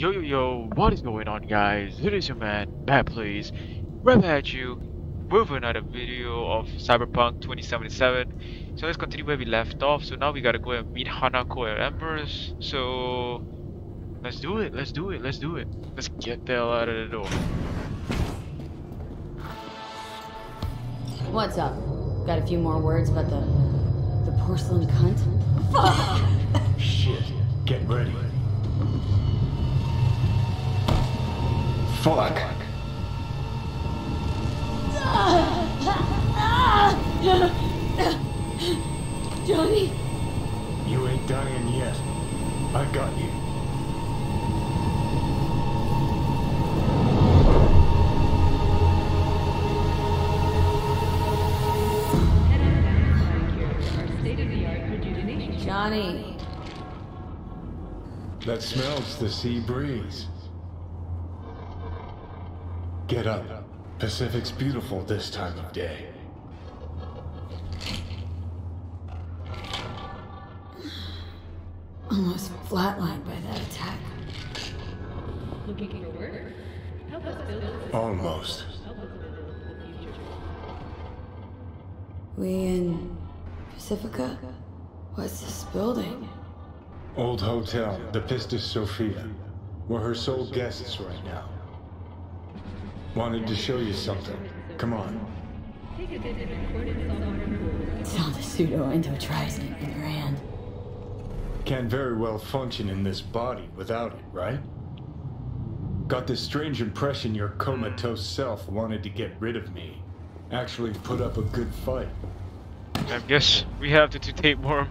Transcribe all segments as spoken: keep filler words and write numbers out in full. Yo yo yo, what is going on guys? It is your man, BadPlays, right at you with another video of Cyberpunk twenty seventy-seven. So let's continue where we left off. So now we gotta go and meet Hanako and Embers. So let's do it, let's do it, let's do it. Let's get the hell out of the door. What's up? Got a few more words about the the porcelain cunt? Fuck! Shit, get ready. Fuck. Johnny? You ain't dying yet. I got you. Johnny. That smells the sea breeze. Get up. Pacific's beautiful this time of day. Almost flatlined by that attack. Looking for work? Help us build it. Almost. We in Pacifica? What's this building? Old hotel, the Pistis Sophia. We're her sole guests right now. Wanted to show you something. Come on. It's all the pseudo-endotrizine in your hand. Can't very well function in this body without it, right? Got this strange impression your comatose self wanted to get rid of me. Actually put up a good fight. I guess we have to, to take more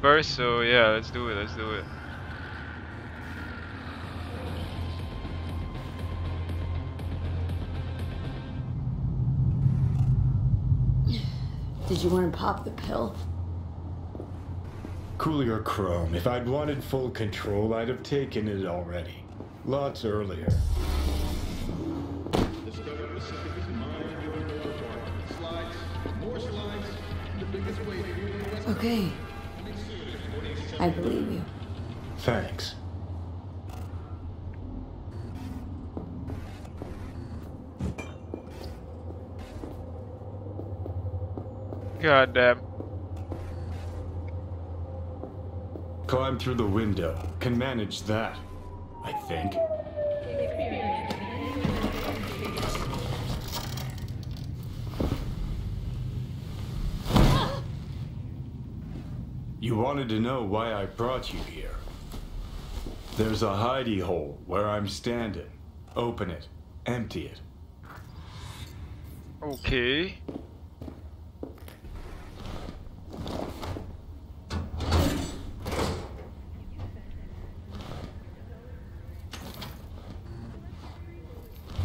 first, so yeah, let's do it, let's do it. Did you want to pop the pill? Coolier Chrome, if I'd wanted full control, I'd have taken it already. Lots earlier. Okay. I believe you. Thanks. God damn. Climb through the window. Can manage that, I think. You wanted to know why I brought you here. There's a hidey hole where I'm standing. Open it. Empty it. Okay.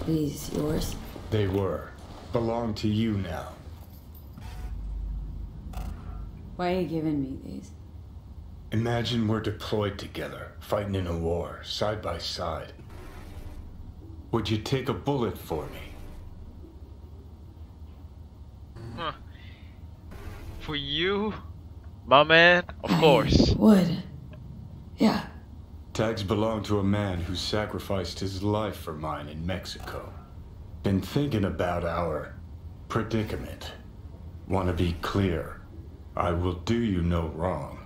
These yours? They were. Belong to you now. Why are you giving me these? Imagine we're deployed together, fighting in a war, side by side. Would you take a bullet for me? Huh. For you, my man? Of I course. Would. Yeah. Tags belong to a man who sacrificed his life for mine in Mexico. Been thinking about our predicament. Want to be clear. I will do you no wrong.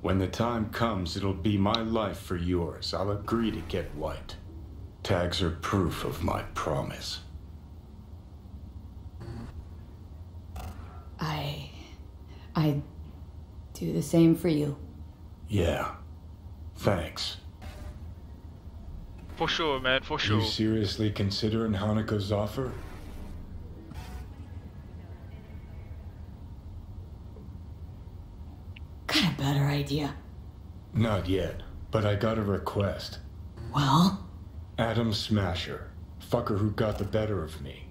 When the time comes, it'll be my life for yours. I'll agree to get white. Tags are proof of my promise. I... I'd do the same for you. Yeah. Thanks. For sure, man, for sure. You seriously considering Hanako's offer? Got a better idea. Not yet, but I got a request. Well? Adam Smasher. Fucker who got the better of me.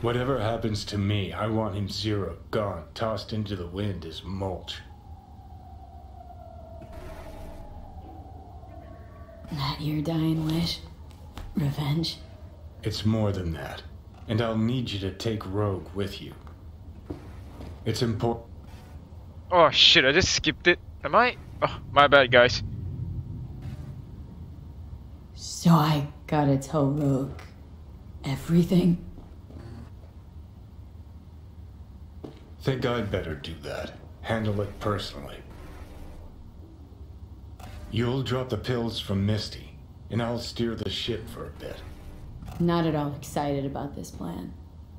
Whatever happens to me, I want him zero, gone, tossed into the wind as mulch. Not your dying wish? Revenge? It's more than that. And I'll need you to take Rogue with you. It's important. Oh shit, I just skipped it. Am I? Oh, my bad, guys. So I gotta tell Rogue everything? Think I'd better do that. Handle it personally. You'll drop the pills from Misty, and I'll steer the ship for a bit. Not at all excited about this plan.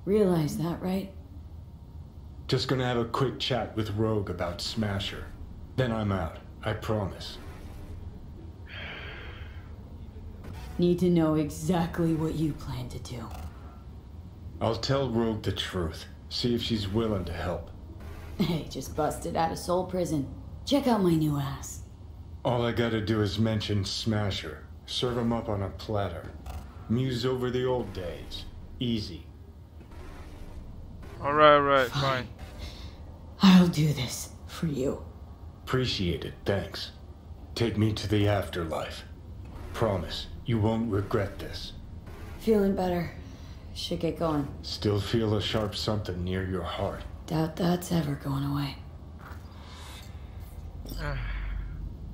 Realize that, right? Just gonna have a quick chat with Rogue about Smasher. Then I'm out, I promise. Need to know exactly what you plan to do. I'll tell Rogue the truth. See if she's willing to help. Hey, just busted out of Seoul Prison. Check out my new ass. All I gotta do is mention Smasher. Serve him up on a platter. Muse over the old days. Easy. Alright, alright, fine. fine. I'll do this for you. Appreciate it, thanks. Take me to the afterlife. Promise, you won't regret this. Feeling better. Should get going. Still feel a sharp something near your heart. Doubt that's ever going away. Uh,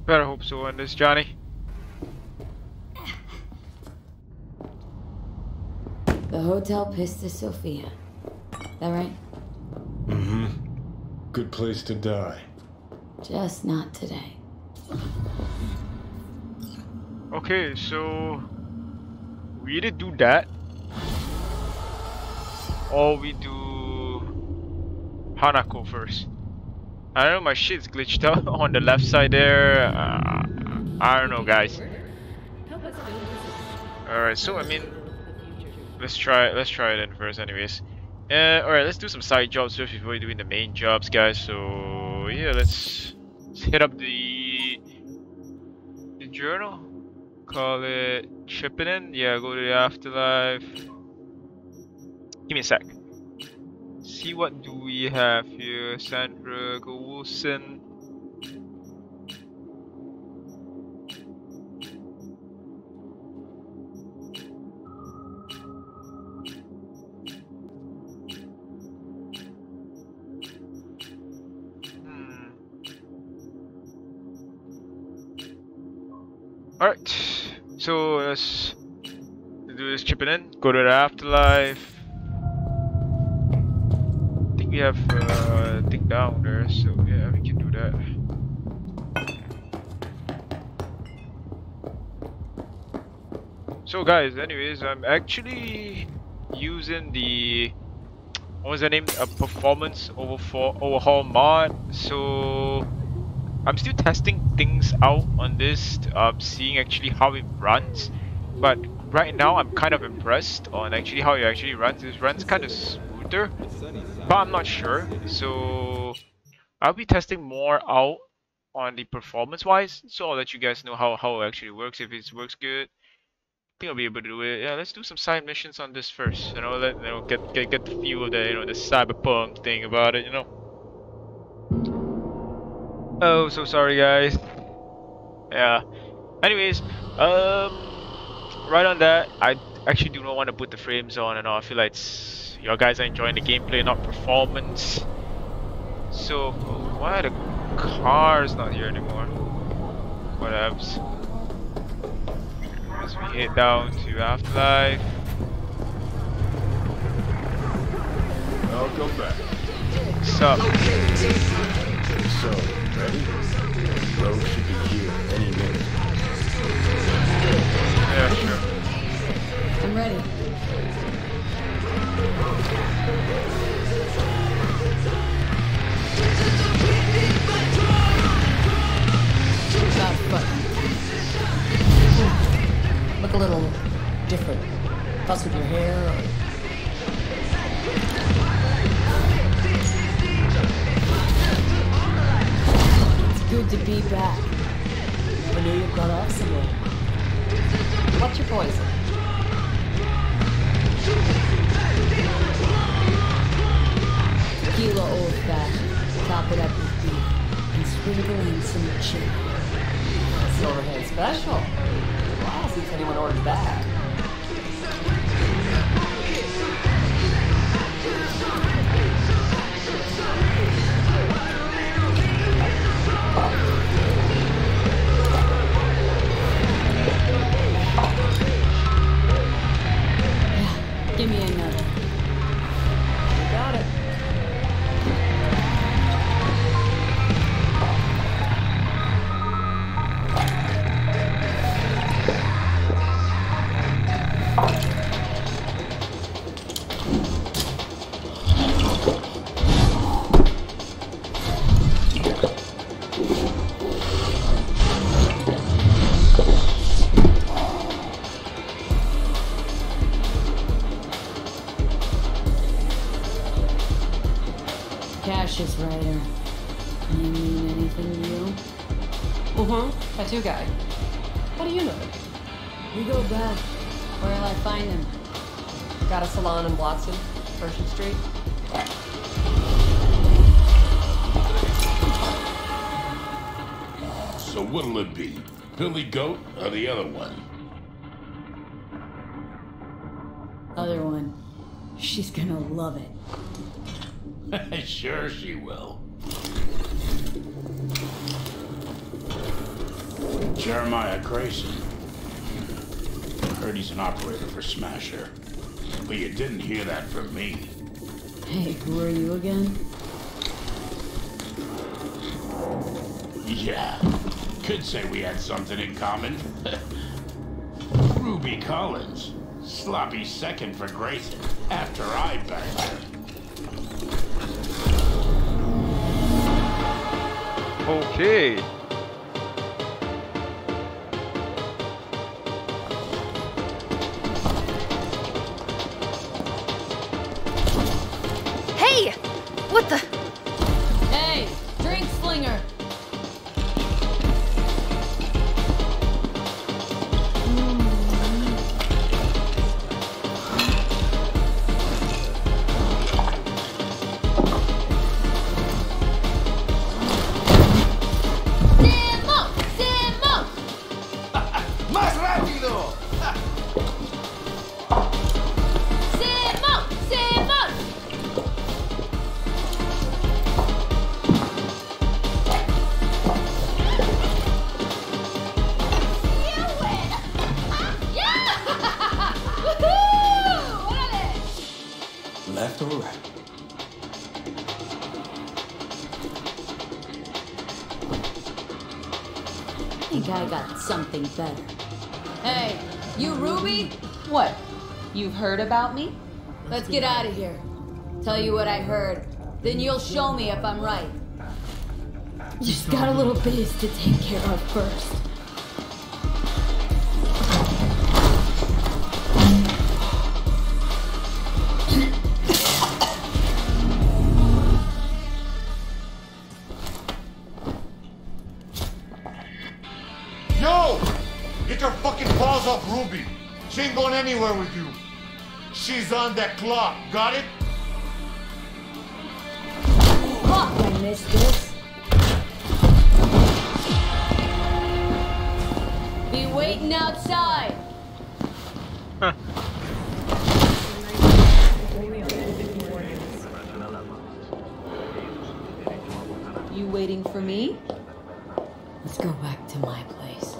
better hope so on this, Johnny. The Hotel Pistis Sophia. That right? Mm-hmm. Good place to die. Just not today. Okay, so we either do that, or we do Hanako first. I don't know, my shit's glitched out on the left side there. Uh, I don't know, guys. All right, so I mean, let's try let's try it in first, anyways. Uh, all right, let's do some side jobs first before we doing the main jobs, guys. So yeah, let's, let's hit up the the journal. Call it Chippin' In. Yeah, go to the afterlife. Give me a sec. See what do we have here. Sandra Wilson. Hmm. All right. So let's do this. Chippin' In. Go to the afterlife. We have uh, a thing down there, so yeah, we can do that. So guys, anyways, I'm actually using the, what was the name, a performance overhaul mod. So I'm still testing things out on this, um, seeing actually how it runs. But right now, I'm kind of impressed on actually how it actually runs. It runs kind of smoother, but I'm not sure. So I'll be testing more out on the performance-wise. So I'll let you guys know how how it actually works. If it works good, I think I'll be able to do it. Yeah, let's do some side missions on this first. You know, let you know, get get get the feel of the you know the cyberpunk thing about it. You know. Oh, so sorry, guys. Yeah. Anyways, um. right on that, I actually do not want to put the frames on and all. I feel like it's, your guys are enjoying the gameplay, not performance. So, why are the cars not here anymore? Whatevs. As we head down to Afterlife. I'll go back. What's up? So, ready? Rogue should be here any minute. Yeah, sure. I'm ready. But look a little different. Plus with your hair or... It's good to be back. I knew you got off somewhere. What's your poison? Tequila old fashioned. Top it up with beef and sprinkle in some chili. Silverhand special. Wow, since anyone ordered that. Oh. vicious rider. I mean, anything real? Mm-hmm. Tattoo guy. What do you know? We go back. Where'll I find him? Got a salon in Blotson, Pershing Street. So what'll it be? Billy Goat or the other one? Other one. She's gonna love it. Sure she will. Jeremiah Grayson. Heard he's an operator for Smasher. But you didn't hear that from me. Hey, who are you again? Yeah. Could say we had something in common. Ruby Collins. Sloppy second for Grayson after I banged her. Okay. Hey! What the? Hey! Drink slinger! Something better. Hey, you Ruby? What? You've heard about me? Let's get out of here. Tell you what I heard. Then you'll show me if I'm right. Just got a little biz to take care of first. She ain't going anywhere with you. She's on that clock, got it? Fuck, I missed this. Be waiting outside. Huh. You waiting for me? Let's go back to my place.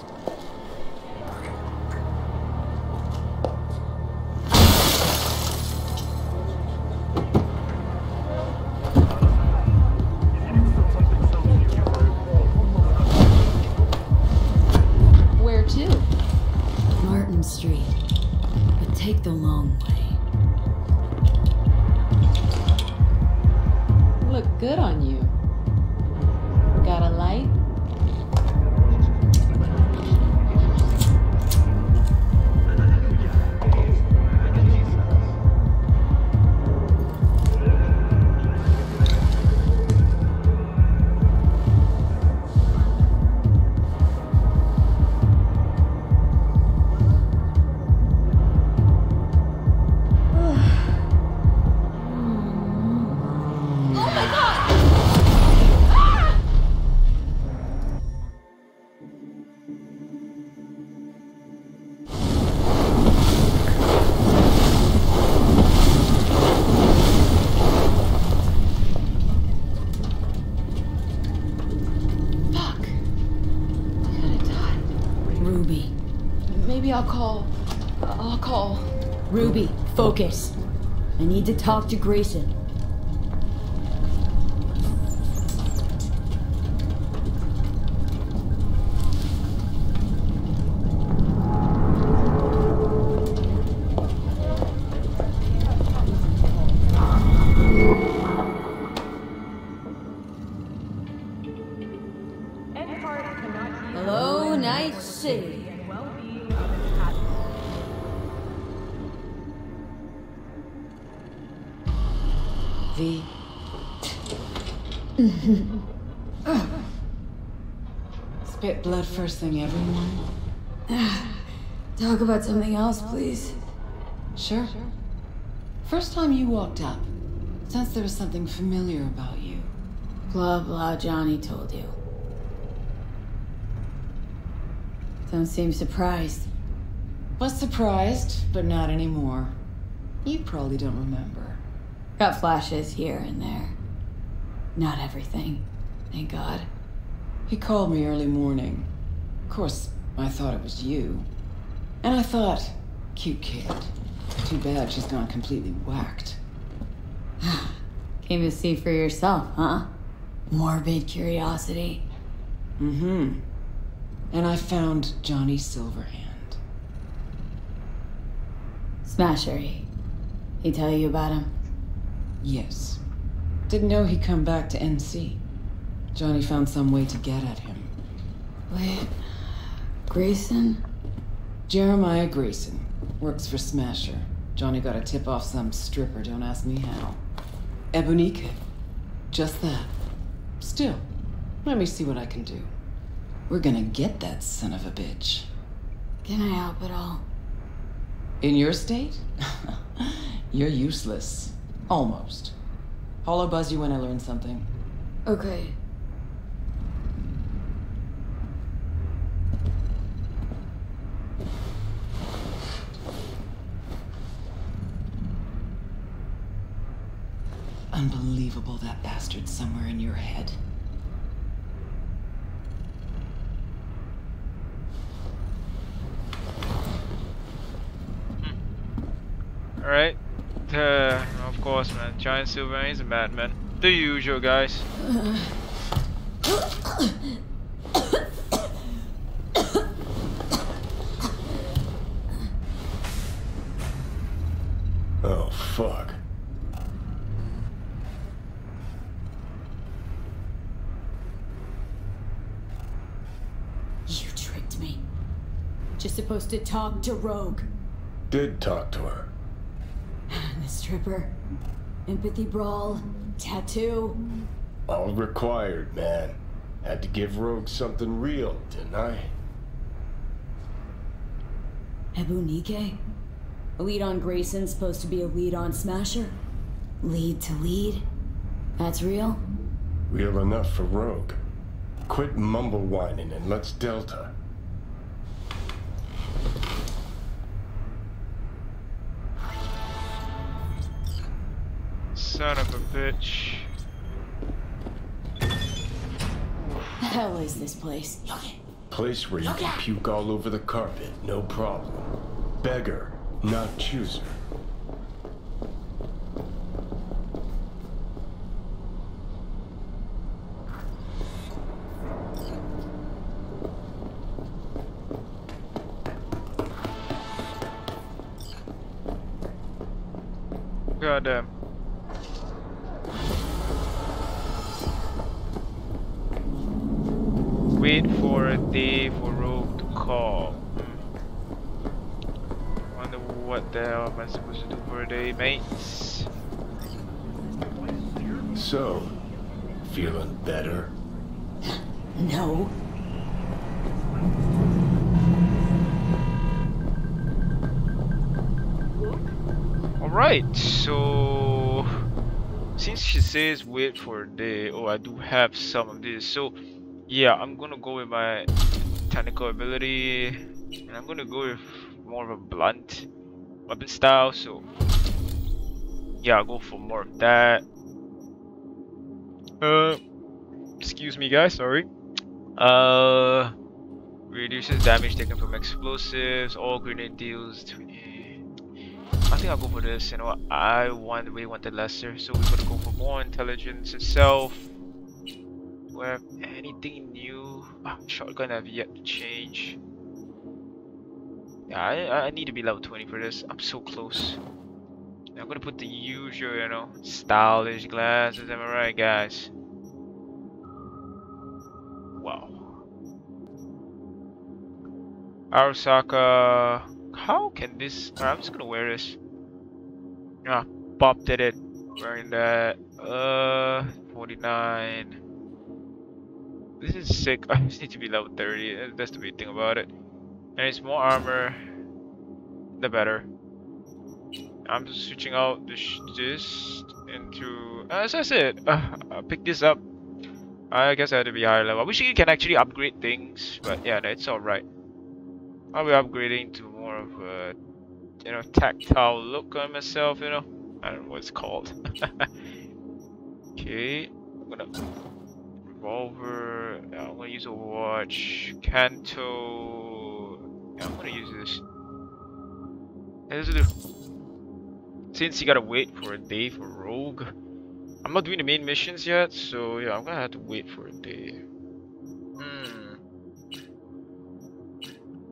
Ruby, focus. I need to talk to Grayson. Hello, Night City. V. Spit blood first thing, everyone. Talk about something else, please. Sure. First time you walked up, since there was something familiar about you. Blah, blah, Johnny told you. Don't seem surprised. Was surprised, but not anymore. You probably don't remember. Got flashes here and there. Not everything, thank God. He called me early morning. Of course, I thought it was you. And I thought, cute kid. Too bad she's gone completely whacked. Came to see for yourself, huh? Morbid curiosity. Mm-hmm. And I found Johnny Silverhand. Smasher, he tell you about him? Yes. Didn't know he'd come back to N C. Johnny found some way to get at him. Wait, Grayson? Jeremiah Grayson. Works for Smasher. Johnny got a tip off some stripper, don't ask me how. Ebunike. Just that. Still, let me see what I can do. We're gonna get that son of a bitch. Can I help at all? In your state? You're useless. Almost. I'll buzz you when I learn something. Okay. Unbelievable, that bastard's somewhere in your head. Hmm. Alright. Uh, of course, man. Giant Silverhand is a madman. The usual, guys. Oh, fuck. Supposed to talk to Rogue. Did talk to her. The stripper, empathy brawl, tattoo. All required, man. Had to give Rogue something real, didn't I? Ebunike? A lead on Grayson's supposed to be a lead on Smasher? Lead to lead? That's real? Real enough for Rogue. Quit mumble whining and let's Delta. Son of a bitch. The hell is this place? Place where you can puke all over the carpet, no problem. Beggar, not chooser. Goddamn. Wait for a day for Rogue to call. Wonder what the hell am I supposed to do for a day, mates? So, feeling better? No. Alright, so since she says wait for a day, oh, I do have some of this, so yeah, I'm gonna go with my technical ability, and I'm gonna go with more of a blunt weapon style, so yeah, I'll go for more of that. Uh, excuse me guys, sorry. Uh, reduces damage taken from explosives, all grenade deals. To, I think I'll go for this, you know what, I want, really wanted lesser, so we're gonna go for more intelligence itself. Where anything new? Ah, shotgun I've yet to change. Yeah, I, I need to be level twenty for this. I'm so close. I'm gonna put the usual, you know, stylish glasses. Am I right, guys? Wow. Arasaka. How can this? Right, I'm just gonna wear this. Ah, popped at it. wearing that. Uh, forty-nine. This is sick. I just need to be level thirty. That's the big thing about it. And it's more armor, the better. I'm just switching out this, this into. As I said, uh, I'll pick this up. I guess I had to be higher level. I wish you can actually upgrade things, but yeah, that's alright. I'll be upgrading to more of a, you know, tactile look on myself, you know. I don't know what it's called. Okay, I'm gonna revolver. I'm gonna use Overwatch. Kanto. Yeah, I'm gonna use this. This will do. Since you gotta wait for a day for Rogue, I'm not doing the main missions yet, so yeah, I'm gonna have to wait for a day. Hmm.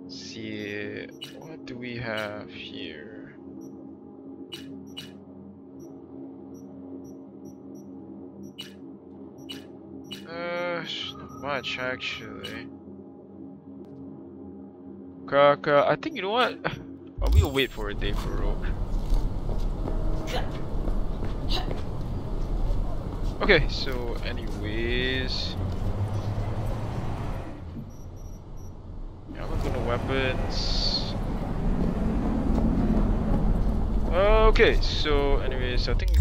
See, what do we have here? Uh, not much actually. Kaka, I think you know what? Oh, we'll wait for a day for Rogue. Okay, so anyways, yeah, I'm gonna go to weapons. Okay, so anyways, I think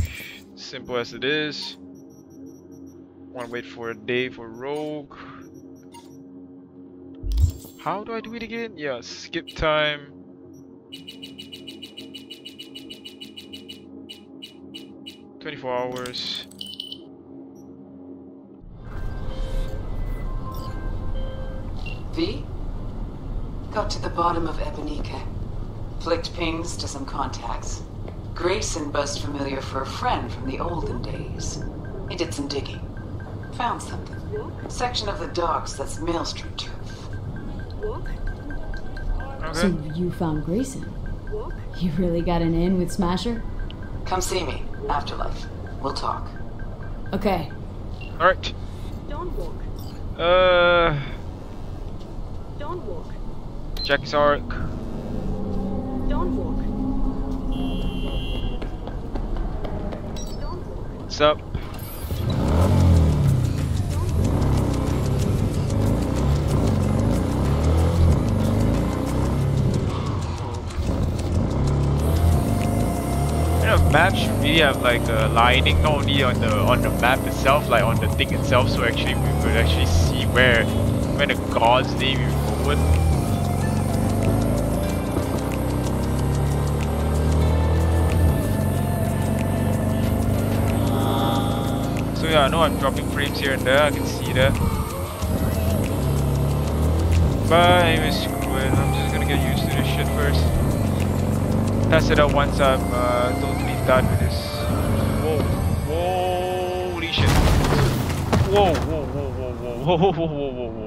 simple as it is. Wanna wait for a day for Rogue. How do I do it again? Yeah, skip time. Twenty-four hours. V? Got to the bottom of Ebunike. Flicked pings to some contacts. Grayson buzzed familiar for a friend from the olden days. He did some digging. Found something. Section of the docks that's Maelstrom tooth. Okay. So you found Grayson? You really got an in with Smasher? Come see me. Afterlife. We'll talk. Okay. Alright. Don't walk. Uh... Don't walk. Check his arc. Don't walk. Don't walk. What's up? You know, maps should really have like a lining, not only on the on the map itself, like on the thing itself, so actually we could actually see where where the God's name is. What? So yeah, I know I'm dropping frames here and there, I can see that. But anyway, screw it, I'm just gonna get used to this shit first. Test it out once I'm uh, totally done with this. Whoa, whoa, holy shit. Whoa, whoa, whoa, whoa, whoa, whoa, whoa, whoa, whoa, whoa.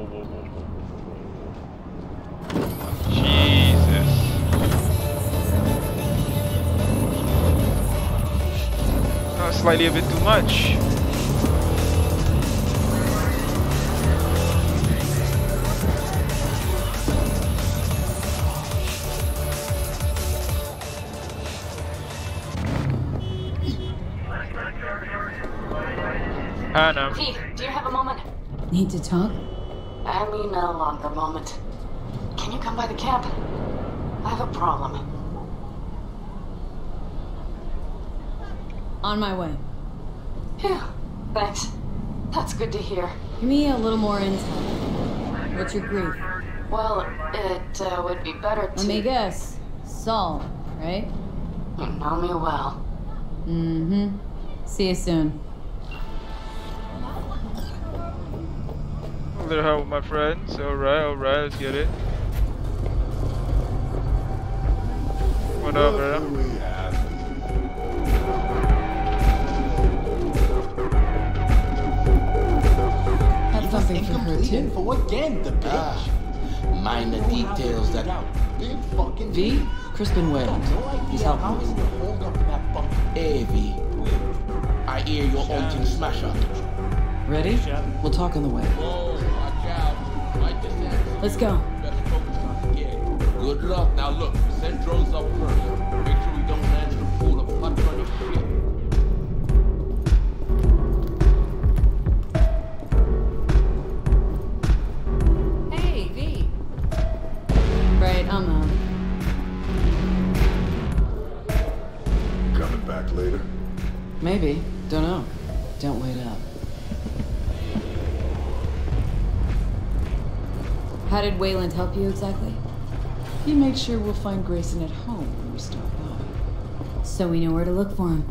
Slightly a bit too much. Hannah. Hey, do you have a moment? Need to talk? I mean, no longer moment. Can you come by the cabin? I have a problem. On my way. Phew, thanks. That's good to hear. Give me a little more insight. What's your grief? Well, it uh, would be better to... Let me guess. Saul, right? You know me well. Mm-hmm. See you soon. A little help with my friends. Alright, alright, let's get it. What up, man? Incomplete and for what game, the bitch? Ah, minor details that out. Big fucking V? Crispin Weyland. He's helping me. Hey, V. I hear you're haunting Smasher. Ready? We'll talk on the way. Let's go. Good luck. Now look, send drones up first. Make sure we don't land in a pool of hot running shit. Maybe. Don't know. Don't wait up. How did Weyland help you exactly? He made sure we'll find Grayson at home when we stop by. So we know where to look for him.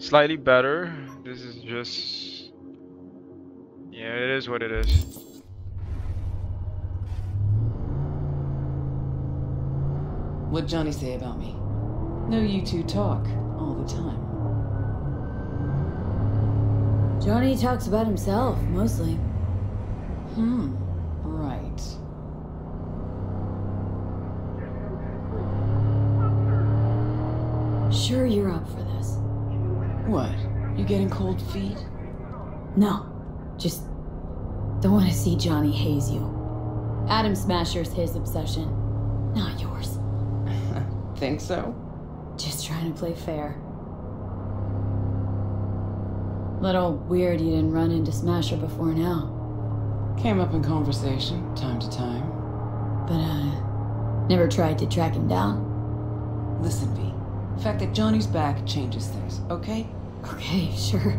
Slightly better. This is just, yeah, it is what it is. What'd Johnny say about me? No, you two talk all the time. Johnny talks about himself mostly. Hmm. Right. Sure, you're up for this. What? You getting cold feet? No. Just don't want to see Johnny haze you. Adam Smasher's his obsession, not yours. Think so? Just trying to play fair. Little weird you didn't run into Smasher before now. Came up in conversation, time to time. But, uh, never tried to track him down. Listen, B. The fact that Johnny's back changes things, okay? Okay, sure.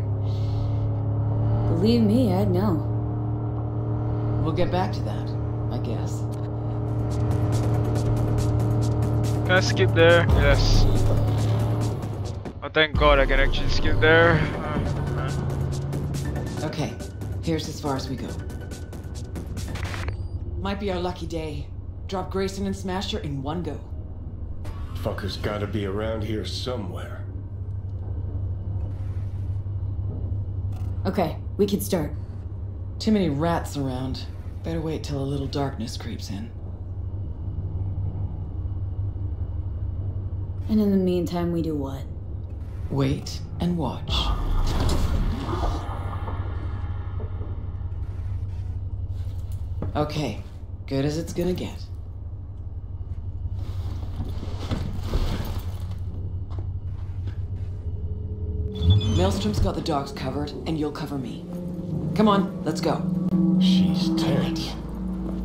Believe me, I'd know. We'll get back to that, I guess. Can I skip there? Yes. Oh, thank God I can actually skip there. Okay, here's as far as we go. Might be our lucky day. Drop Grayson and Smasher in one go. Fucker's gotta be around here somewhere. Okay, we can start. Too many rats around. Better wait till a little darkness creeps in. And in the meantime, we do what? Wait and watch. Okay, good as it's gonna get. Maelstrom's got the dogs covered, and you'll cover me. Come on, let's go. She's dead.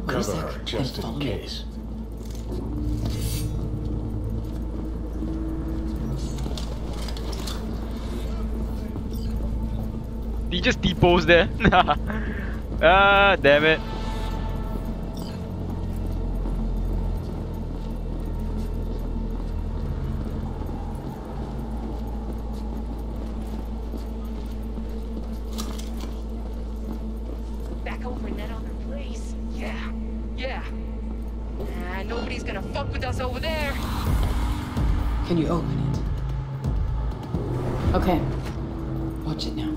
Cover her just in case. Did he just depose there? Ah, damn it. Can you open it? Okay. Watch it now.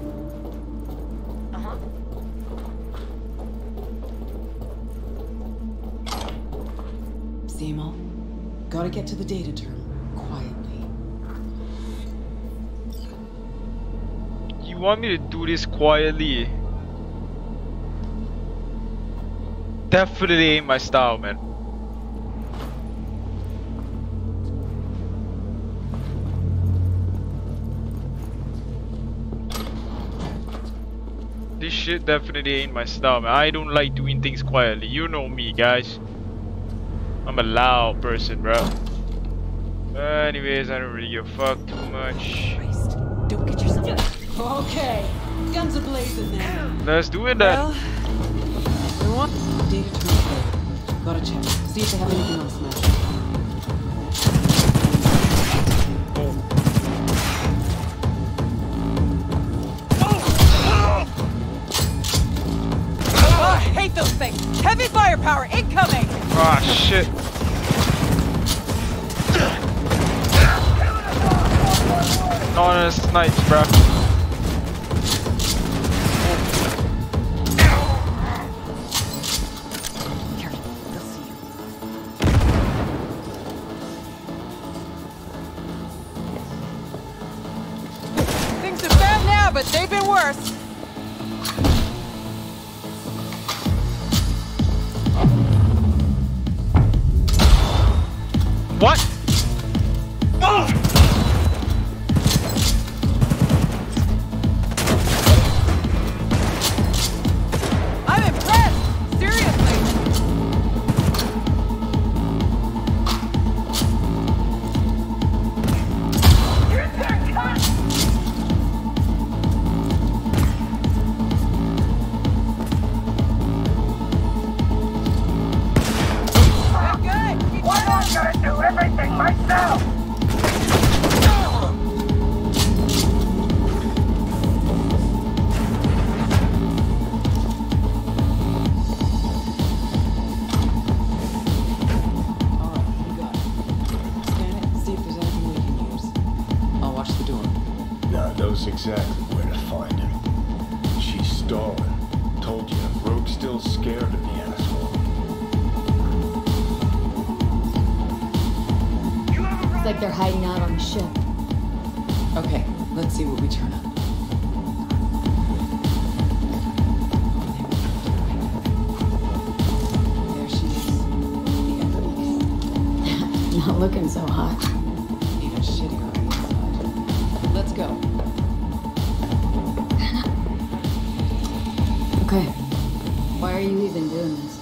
Uh-huh. See him all? Gotta get to the data terminal quietly. You want me to do this quietly? Definitely ain't my style, man. This shit definitely ain't my style, man. I don't like doing things quietly. You know me, guys. I'm a loud person, bro. But anyways, I don't really give a fuck too much. Christ, don't get yourself. Okay, guns are blazing now. Let's do it then. Well, we want data to be gotta check. See if they have anything else now. Those things. Heavy firepower incoming! Ah, oh, shit. No one has snipes, bruh. Here, they'll see you. Things are bad now, but they've been worse. What? Oh! I'm impressed! Seriously! Here's their cut! They're good! Keep Why don't you guys do everything myself? Exactly where to find him. She's stalling. Told you, Rogue's still scared of the asshole. It's like they're hiding out on the ship. Okay, let's see what we turn up. There she is. The Embers. Not looking so hot. Even shittier on the inside. Let's go. Okay, why are you even doing this?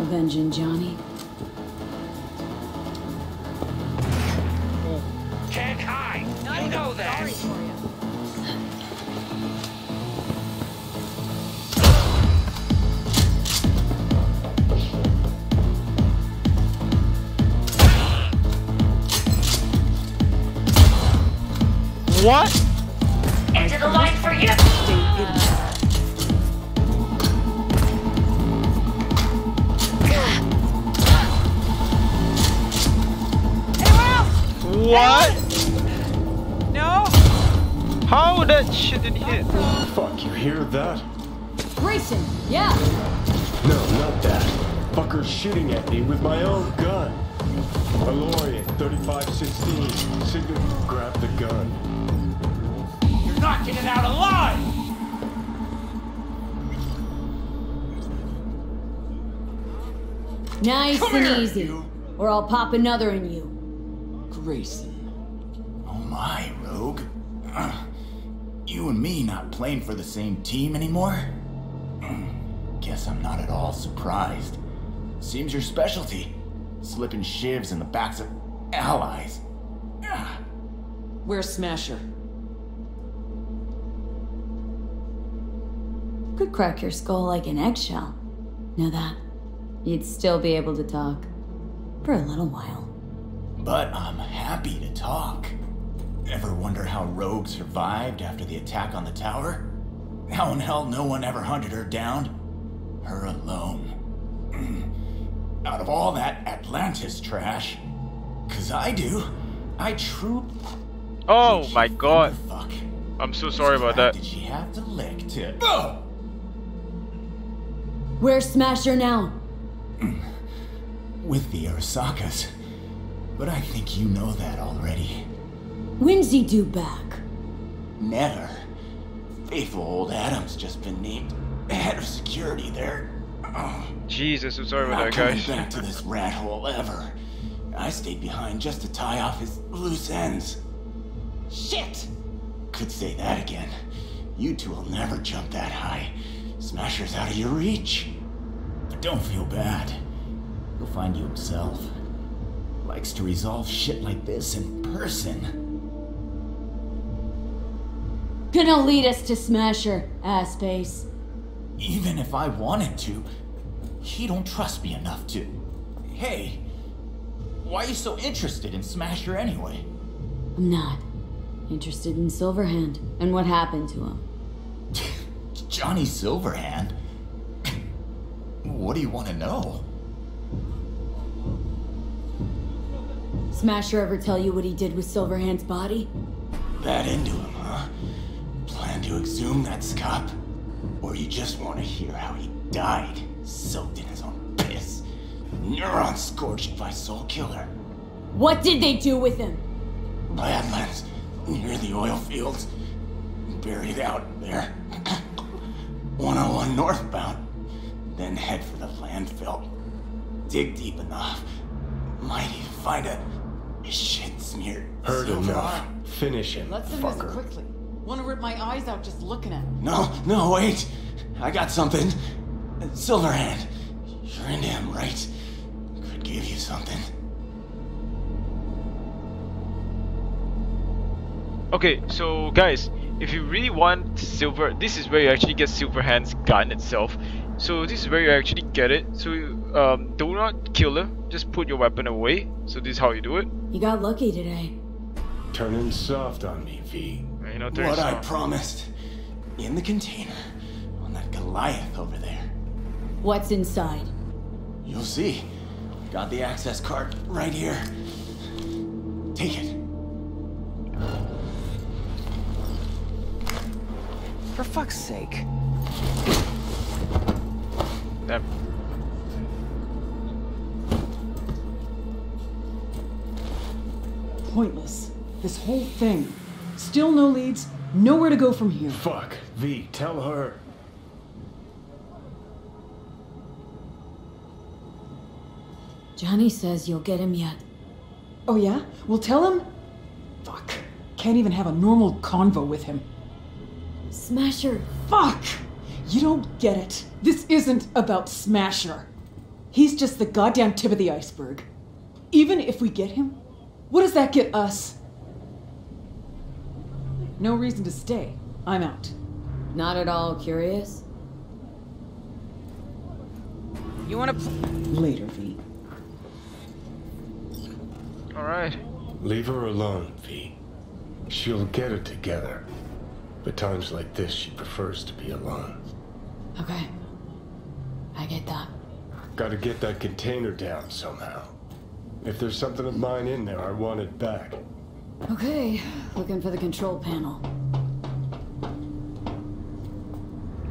Avenging Johnny? Can't hide! Not you know that! Sorry for you. What? Into the line for you! What? No. How that shit did hit? Fuck, you hear that? Grayson, yeah. No, not that. Fucker's shooting at me with my own gun. Malorian, thirty-five sixteen. Signal, grab the gun. You're not getting out alive! Nice Come and here, easy, you. Or I'll pop another in you. Grayson. Oh my, Rogue. Uh, you and me not playing for the same team anymore? Guess I'm not at all surprised. Seems your specialty. Slipping shivs in the backs of allies. Uh. Where's Smasher? Could crack your skull like an eggshell. Know that? You'd still be able to talk. For a little while. But I'm happy to talk. Ever wonder how Rogue survived after the attack on the tower? How in hell no one ever hunted her down? Her alone. Out of all that Atlantis trash. Cause I do. I true. Oh my god. Fuck. I'm so sorry about that. Did she have to lick to? Oh! Where's Smasher now? With the Arasakas. But I think you know that already. When's he due back? Never. Faithful old Adam's just been named head of security there. Oh. Jesus, I'm sorry about that, guys. Not coming back to this rat hole ever. I stayed behind just to tie off his loose ends. Shit! Could say that again. You two will never jump that high. Smasher's out of your reach. But don't feel bad. He'll find you himself. Likes to resolve shit like this in person. Gonna lead us to Smasher, assface. Even if I wanted to, he don't trust me enough to. Hey, why are you so interested in Smasher anyway? I'm not. Interested in Silverhand and what happened to him. Johnny Silverhand? What do you want to know? Smasher ever tell you what he did with Silverhand's body? That into him, huh? Plan to exhume that scop? Or you just want to hear how he died, soaked in his own piss? Neurons scorched by Soul Killer. What did they do with him? Badlands, near the oil fields. Buried out there. one oh one northbound. Then head for the landfill. Dig deep enough. Might even find a shit smear. Heard enough. Finish him. Let's end this quickly. Wanna rip my eyes out just looking at him. No, no, wait. I got something. Silverhand. You're into him, right? Could give you something. Okay, so guys, if you really want silver, this is where you actually get Silverhand's gun itself. So this is where you actually get it. So um, do not kill her. Just put your weapon away. So this is how you do it. You got lucky today. Turning soft on me, V. You know, what I promised. In the container. On that Goliath over there. What's inside? You'll see. Got the access card right here. Take it. For fuck's sake. Damn. Pointless. This whole thing. Still no leads, nowhere to go from here. Fuck. V, tell her. Johnny says you'll get him yet. Oh yeah? We'll tell him? Fuck. Can't even have a normal convo with him. Smasher. Fuck! You don't get it. This isn't about Smasher. He's just the goddamn tip of the iceberg. Even if we get him, what does that get us? No reason to stay. I'm out. Not at all curious? You wanna pl- Later, V. Alright. Leave her alone, V. She'll get it together. But times like this, she prefers to be alone. Okay. I get that. Gotta get that container down somehow. If there's something of mine in there, I want it back. Okay. Looking for the control panel.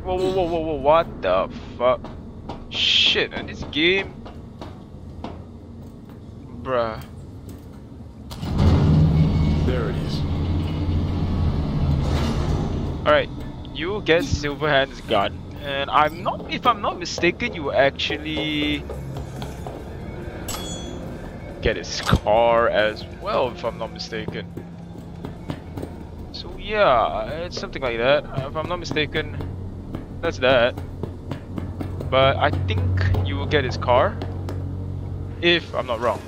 Whoa, whoa, whoa, whoa, whoa, what the fuck? Shit, in this game? Bruh. There it is. Alright, you get Silverhand's gun, and I'm not, if I'm not mistaken, you actually get his car as well, if I'm not mistaken. So yeah, it's something like that. If I'm not mistaken, that's that. But I think you will get his car, if I'm not wrong.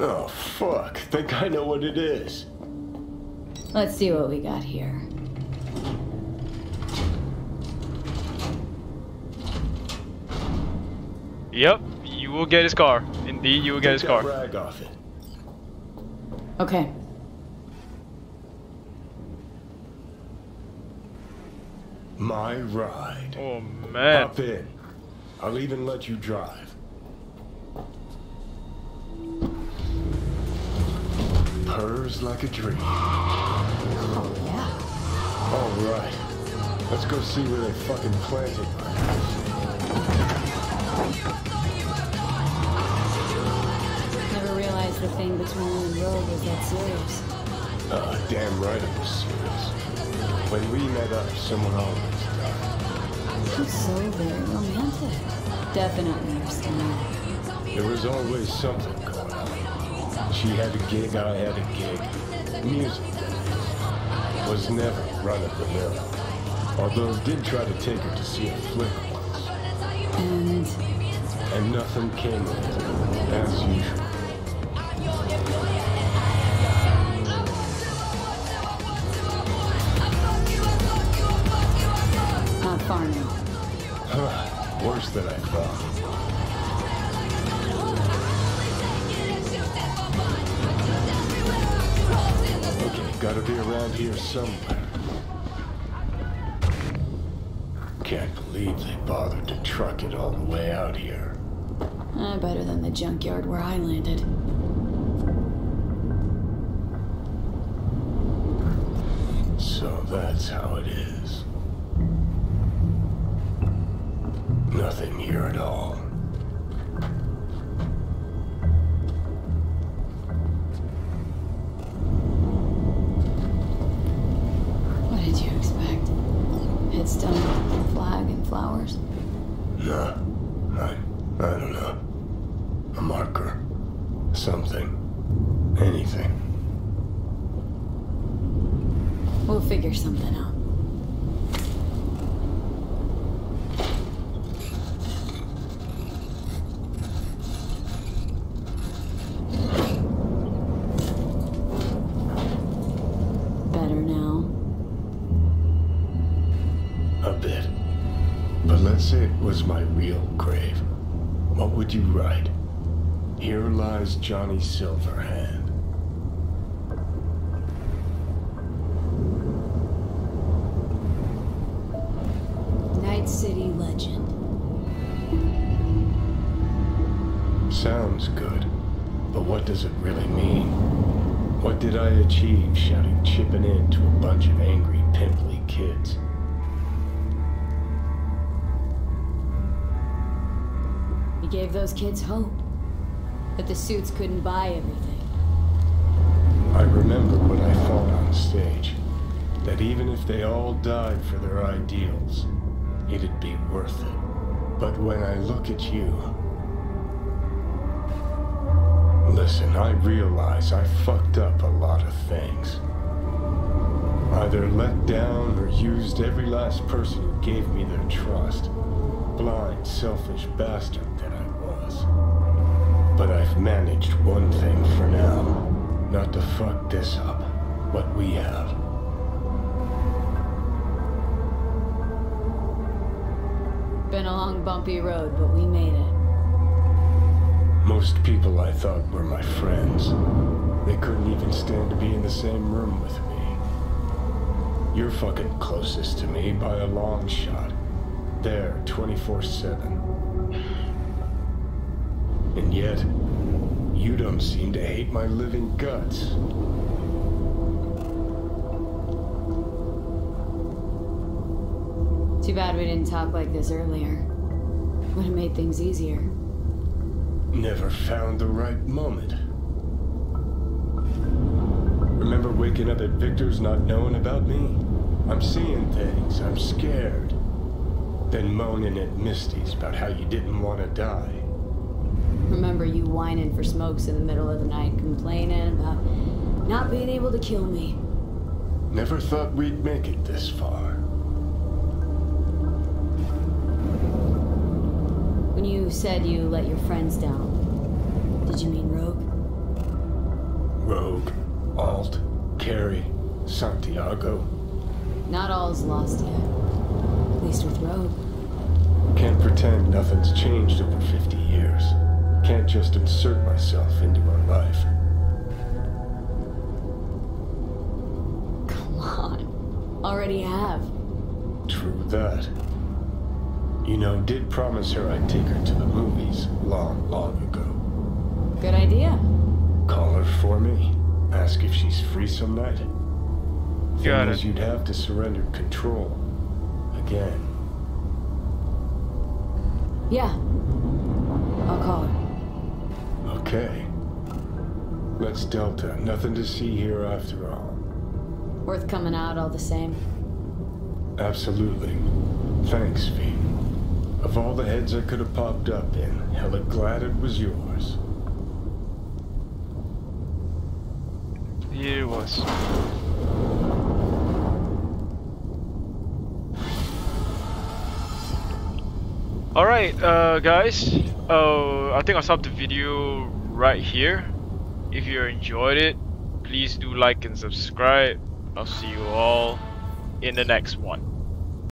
Oh fuck, think I know what it is. Let's see what we got here. Yep, you will get his car. Indeed, you will get his car. Rag off it. Okay. My ride. Oh man. Hop in. I'll even let you drive. Purrs like a dream. Oh yeah. All right. Let's go see where they fucking planted her. Never realized the thing between you and Rogue was that serious. Uh, damn right it was serious. When we met up, someone always died. You're so very romantic. Definitely understand. There was always something going on. She had a gig, I had a gig. Music was never run of the mill. Although I did try to take her to see a flick. And... and nothing came of it, as usual. Not far now. Huh, worse than I thought. Okay, gotta be around here somewhere. Can't believe they bothered to truck it all the way out here. Eh, better than the junkyard where I landed. So that's how it is. Nothing here at all. What did you expect? Headstone, flag, and flowers? Nah, I, I don't know. A marker. Something. Anything. We'll figure something out. Better now? A bit. But let's say it was my real grave. What would you write? Here lies Johnny Silverhand. City legend. Sounds good, but what does it really mean? What did I achieve shouting Chippin' In to a bunch of angry, pimply kids? You gave those kids hope, but the suits couldn't buy everything. I remember what I thought on stage, that even if they all died for their ideals, it'd be worth it. But when I look at you... Listen, I realize I fucked up a lot of things. Either let down or used every last person who gave me their trust. Blind, selfish bastard that I was. But I've managed one thing for now. Not to fuck this up. What we have. Been a long, bumpy road, but we made it. Most people I thought were my friends. They couldn't even stand to be in the same room with me. You're fucking closest to me by a long shot. There, twenty-four seven. And yet, you don't seem to hate my living guts. Too bad we didn't talk like this earlier. Would have made things easier. Never found the right moment. Remember waking up at Victor's not knowing about me? I'm seeing things, I'm scared. Then moaning at Misty's about how you didn't want to die. Remember you whining for smokes in the middle of the night, complaining about not being able to kill me. Never thought we'd make it this far. When you said you let your friends down, did you mean Rogue? Rogue, Alt, Carrie, Santiago. Not all's lost yet. At least with Rogue. Can't pretend nothing's changed over fifty years. Can't just insert myself into her life. Come on. Already have. True that. You know, did promise her I'd take her to the movies long, long ago. Good idea. Call her for me. Ask if she's free some night. Got it. You'd have to surrender control. Again. Yeah. I'll call her. Okay. Let's Delta. Nothing to see here after all. Worth coming out all the same. Absolutely. Thanks, V. Of all the heads I could have popped up in, hella glad it was yours. Yeah, it was. Alright, uh, guys. Uh, I think I'll stop the video right here. If you enjoyed it, please do like and subscribe. I'll see you all in the next one.